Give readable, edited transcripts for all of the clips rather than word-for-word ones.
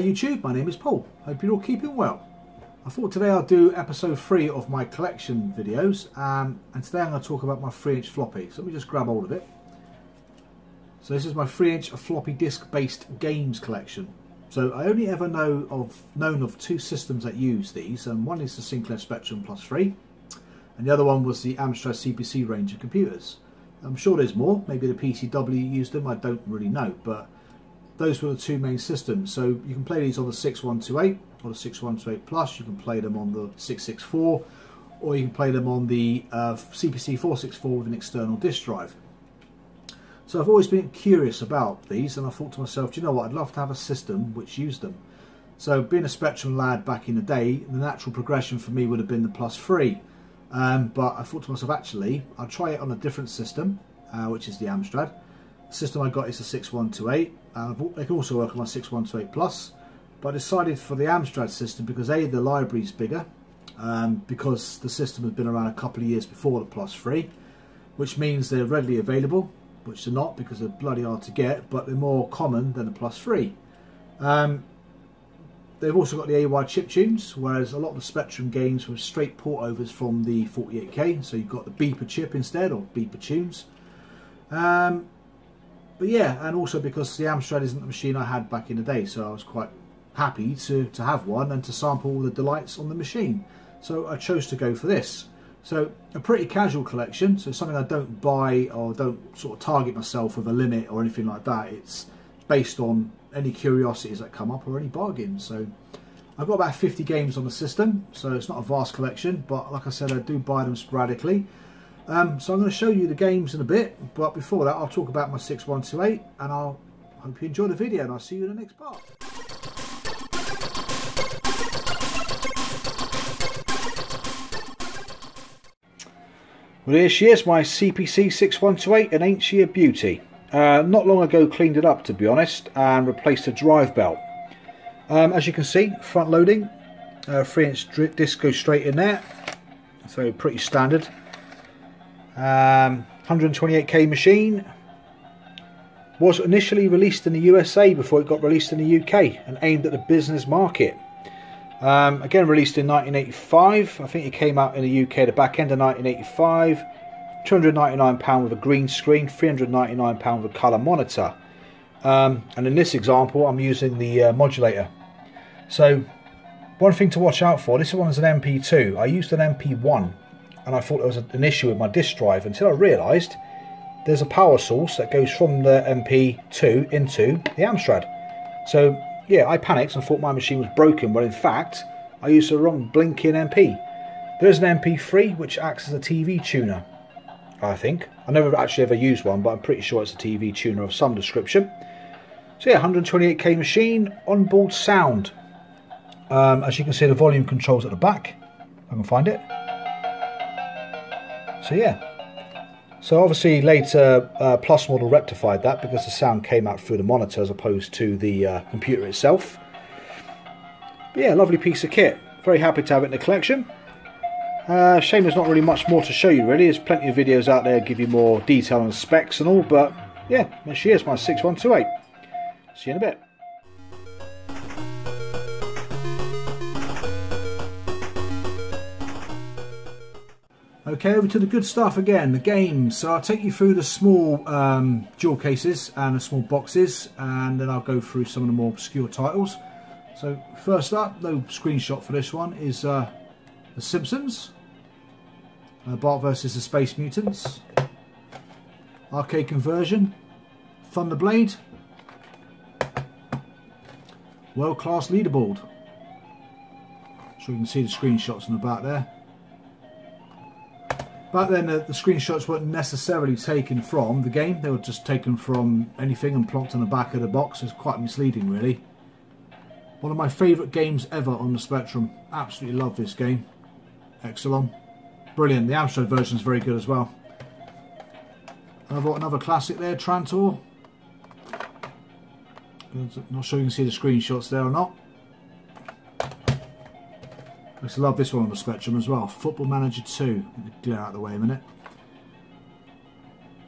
Hi YouTube, my name is Paul. Hope you're all keeping well. I thought today I'll do episode 3 of my collection videos, and today I'm going to talk about my 3-inch floppy. So let me just grab hold of it. So this is my 3-inch floppy disk based games collection. So I only ever known of two systems that use these, and one is the Sinclair Spectrum Plus 3, and the other one was the Amstrad CPC range of computers. I'm sure there's more, maybe the PCW used them, I don't really know, but those were the two main systems. So you can play these on the 6128 or the 6128 Plus, you can play them on the 664, or you can play them on the CPC-464 with an external disk drive. So I've always been curious about these, and I thought to myself, do you know what, I'd love to have a system which used them. So being a Spectrum lad back in the day, the natural progression for me would have been the Plus 3. But I thought to myself, actually, I'll try it on a different system, which is the Amstrad. The system I got is the 6128. They can also work on my 6128 Plus, but I decided for the Amstrad system because A, the library's bigger, because the system had been around a couple of years before the Plus 3, which means they're readily available, which they're not because they're bloody hard to get, but they're more common than the Plus 3. They've also got the AY chip tunes, whereas a lot of the Spectrum games were straight port overs from the 48K, so you've got the beeper chip instead, or beeper tunes. But yeah, and also because the Amstrad isn't the machine I had back in the day, so I was quite happy to have one and to sample all the delights on the machine. So I chose to go for this. So a pretty casual collection, so something I don't buy or don't sort of target myself with a limit or anything like that. It's based on any curiosities that come up or any bargains. So I've got about 50 games on the system, so it's not a vast collection, but like I said, I do buy them sporadically. So I'm going to show you the games in a bit, but before that I'll talk about my 6128, and I'll hope you enjoy the video, and I'll see you in the next part. Well, here she is, my CPC 6128, and ain't she a beauty? Not long ago cleaned it up, to be honest, and replaced the drive belt. As you can see, front loading, 3-inch disc goes straight in there, so pretty standard. 128K machine, was initially released in the USA before it got released in the UK and aimed at the business market. Again released in 1985, I think it came out in the UK the back end of 1985, £299 with a green screen, £399 with a colour monitor, and in this example I'm using the modulator. So one thing to watch out for, this one is an MP2, I used an MP1. And I thought there was an issue with my disk drive until I realised there's a power source that goes from the MP2 into the Amstrad. So yeah, I panicked and thought my machine was broken, but in fact I used the wrong blinking MP. There's an MP3 which acts as a TV tuner, I think. I never actually ever used one, but I'm pretty sure it's a TV tuner of some description. So yeah, 128K machine, onboard sound. As you can see, the volume controls at the back, if I can find it. So yeah, so obviously later Plus model rectified that because the sound came out through the monitor as opposed to the computer itself. But yeah, lovely piece of kit. Very happy to have it in the collection. Shame there's not really much more to show you really. There's plenty of videos out there that give you more detail on specs and all. But yeah, there she is, my 6128. See you in a bit. Okay, over to the good stuff again, the games. So I'll take you through the small jewel cases and the small boxes, and then I'll go through some of the more obscure titles. So first up, no screenshot for this one, is The Simpsons, Bart vs. The Space Mutants, Arcade Conversion, Thunderblade, World Class Leaderboard. I'm sure you can see the screenshots in the back there. Back then the screenshots weren't necessarily taken from the game, they were just taken from anything and plonked on the back of the box. It's quite misleading really. One of my favourite games ever on the Spectrum, absolutely love this game. Exolon, brilliant, the Amstrad version is very good as well. I've got another classic there, Trantor. Not sure you can see the screenshots there or not. I just love this one on the Spectrum as well. Football Manager 2. Let me clear out of the way a minute.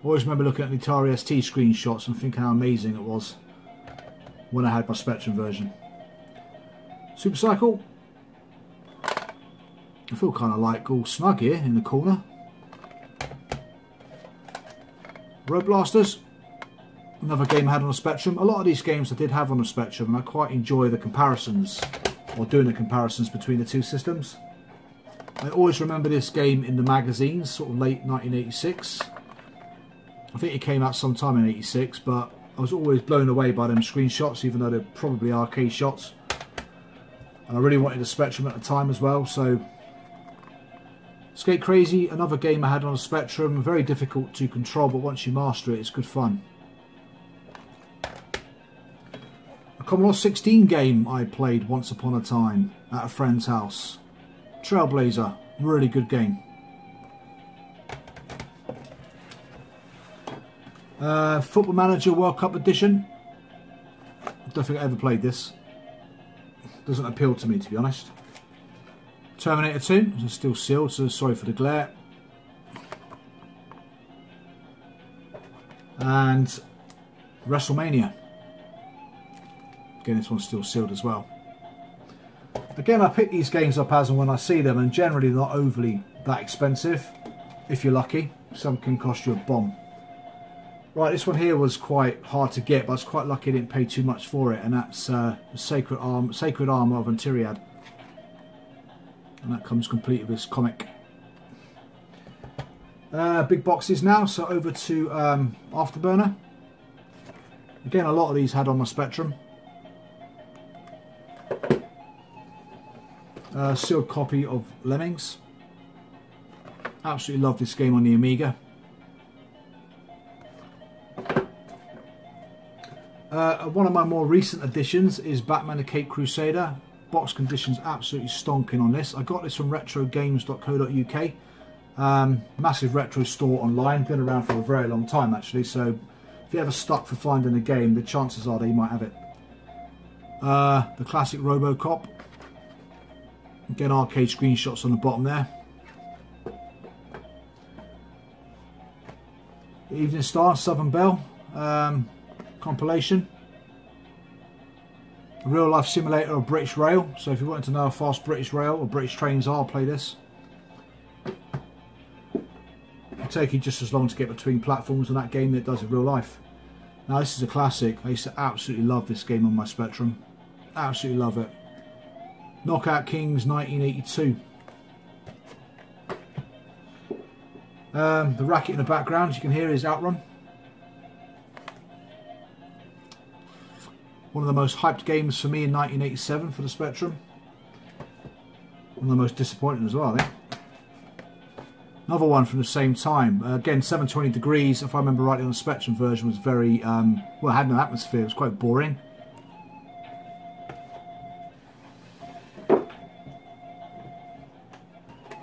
I always remember looking at the Atari ST screenshots and thinking how amazing it was when I had my Spectrum version. Super Cycle. I feel kind of like all snug here in the corner. Road Blasters. Another game I had on the Spectrum. A lot of these games I did have on the Spectrum, and I quite enjoy the comparisons, or doing the comparisons between the two systems. I always remember this game in the magazines, sort of late 1986. I think it came out sometime in 86, but I was always blown away by them screenshots, even though they're probably arcade shots. And I really wanted the Spectrum at the time as well, so... Skate Crazy, another game I had on the Spectrum. Very difficult to control, but once you master it, it's good fun. A Commodore 16 game I played once upon a time at a friend's house. Trailblazer, really good game. Football Manager World Cup Edition. I don't think I ever played this. Doesn't appeal to me, to be honest. Terminator 2, it's still sealed, so sorry for the glare. And WrestleMania. Again, this one's still sealed as well. Again, I pick these games up as and when I see them, and generally not overly that expensive, if you're lucky. Some can cost you a bomb. Right, this one here was quite hard to get, but I was quite lucky I didn't pay too much for it, and that's Sacred Armor of Antiriad. And that comes complete with this comic. Big boxes now, so over to Afterburner. Again, a lot of these had on my Spectrum. Sealed copy of Lemmings. Absolutely love this game on the Amiga. One of my more recent additions is Batman the Cape Crusader. Box condition's absolutely stonking on this. I got this from retrogames.co.uk. Massive retro store online. Been around for a very long time actually, so if you're ever stuck for finding a game, the chances are that you might have it. The classic RoboCop. Again, arcade screenshots on the bottom there. Evening Star, Southern Belle. Compilation. A real life simulator of British Rail, so if you wanted to know how fast British Rail or British trains are, play this. It'll take you just as long to get between platforms in that game than it does in real life. Now this is a classic. I used to absolutely love this game on my Spectrum. Absolutely love it. Knockout Kings 1982. The racket in the background you can hear is Outrun. One of the most hyped games for me in 1987 for the Spectrum. One of the most disappointing as well, I think. Another one from the same time. Again, 720 degrees, if I remember rightly, on the Spectrum version was very, well, it had no atmosphere, it was quite boring.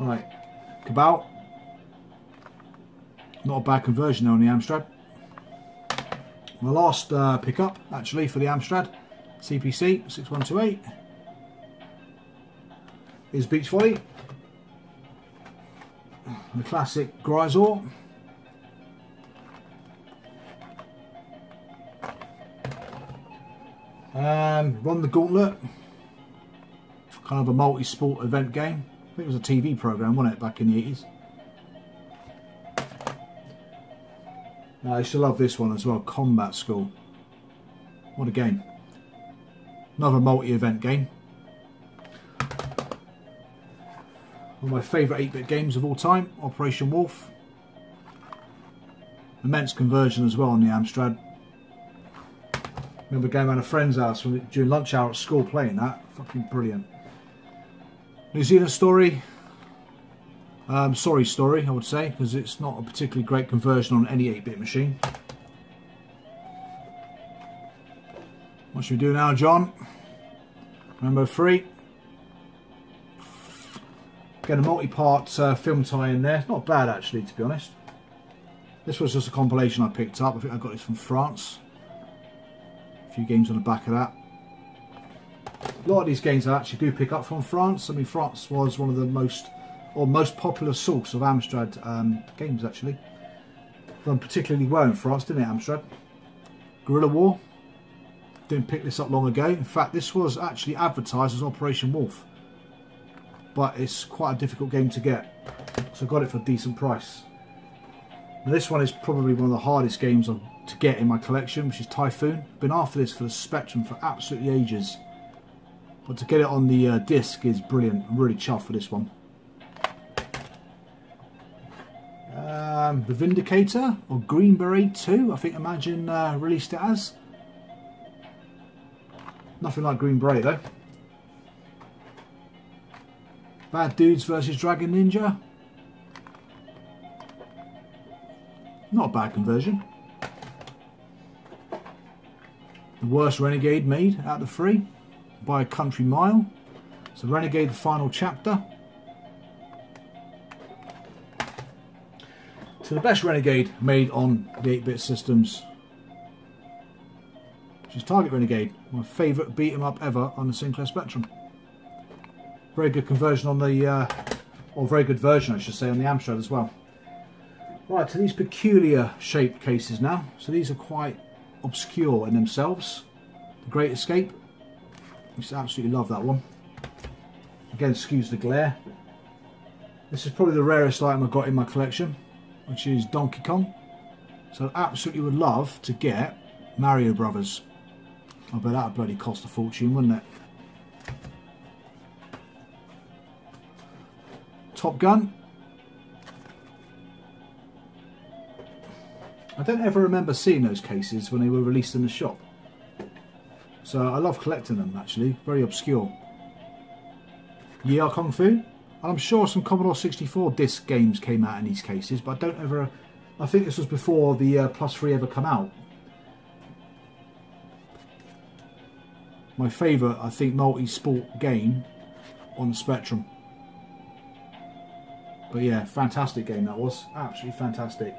Right, Cabal. Not a bad conversion though on the Amstrad. My last pickup, actually, for the Amstrad CPC 6128 is Beach Volley, the classic Grisor, Run the Gauntlet, kind of a multi-sport event game. I think it was a TV program, wasn't it, back in the 80s. I used to love this one as well, Combat School. What a game. Another multi-event game. One of my favourite 8-bit games of all time, Operation Wolf. Immense conversion as well on the Amstrad. Remember going around a friend's house during lunch hour at school playing that. Fucking brilliant. New Zealand Story. Sorry story, I would say, because it's not a particularly great conversion on any 8-bit machine. What should we do now, John? Rambo 3. Again, a multi-part film tie in there. Not bad, actually, to be honest. This was just a compilation I picked up. I think I got this from France. A few games on the back of that. A lot of these games I actually do pick up from France. I mean, France was one of the most popular source of Amstrad games, actually. Done particularly well in France, didn't it, Amstrad? Guerrilla War. Didn't pick this up long ago. In fact, this was actually advertised as Operation Wolf, but it's quite a difficult game to get, so I got it for a decent price. Now, this one is probably one of the hardest games to get in my collection, which is Typhoon. Been after this for the Spectrum for absolutely ages, but to get it on the disc is brilliant. I'm really chuffed for this one. The Vindicator, or Green Beret 2, I think Imagine released it as. Nothing like Green Beret though. Bad Dudes versus Dragon Ninja. Not a bad conversion. The worst Renegade made out of the three by a country mile. So Renegade, the final chapter. So the best Renegade made on the 8-bit systems, which is Target Renegade, my favourite beat 'em up ever on the Sinclair Spectrum. Very good conversion on the, or very good version I should say, on the Amstrad as well. Right, so these peculiar shaped cases now. So these are quite obscure in themselves. The Great Escape, I just absolutely love that one. Again, excuse the glare. This is probably the rarest item I've got in my collection, which is Donkey Kong. So I absolutely would love to get Mario Brothers. I bet that would bloody cost a fortune, wouldn't it? Top Gun. I don't ever remember seeing those cases when they were released in the shop, so I love collecting them actually. Very obscure. Yeah, Kung Fu. And I'm sure some Commodore 64 disc games came out in these cases, but I don't ever. I think this was before the Plus 3 ever come out. My favourite, I think, multi-sport game on the Spectrum. But yeah, fantastic game that was. Absolutely fantastic.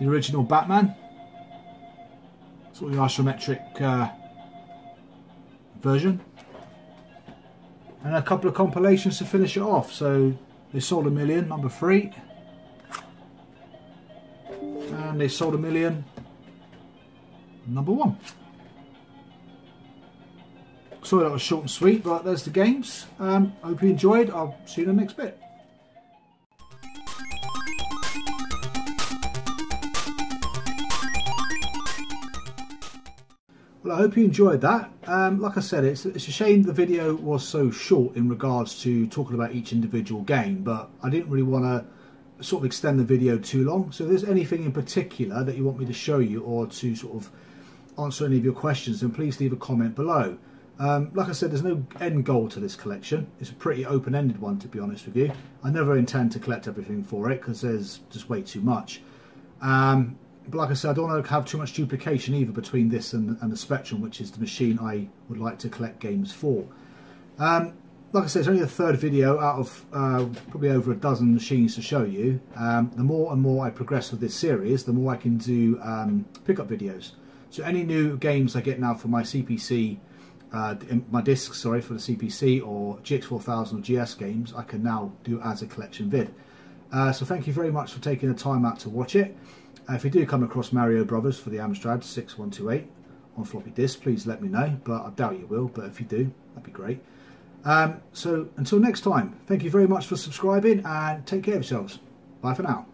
The original Batman. Sort of the isometric version. And a couple of compilations to finish it off. So they sold a million, number 3. And they sold a million, number 1. Sorry that was short and sweet, but there's the games. I hope you enjoyed. I'll see you in the next bit. Well, I hope you enjoyed that. Like I said, it's a shame the video was so short in regards to talking about each individual game, but I didn't really want to sort of extend the video too long. So if there's anything in particular that you want me to show you or to sort of answer any of your questions, then please leave a comment below. Like I said, there's no end goal to this collection. It's a pretty open-ended one, to be honest with you. I never intend to collect everything for it because there's just way too much. But like I said, I don't want to have too much duplication either between this and the Spectrum, which is the machine I would like to collect games for. Like I said, it's only the third video out of probably over a dozen machines to show you. The more and more I progress with this series, the more I can do pickup videos. So any new games I get now for my CPC, my discs, sorry, for the CPC or GX4000 or GS games, I can now do as a collection vid. So thank you very much for taking the time out to watch it. If you do come across Mario Brothers for the Amstrad 6128 on floppy disk, please let me know, but I doubt you will, but if you do, that'd be great. So until next time, thank you very much for subscribing and take care of yourselves. Bye for now.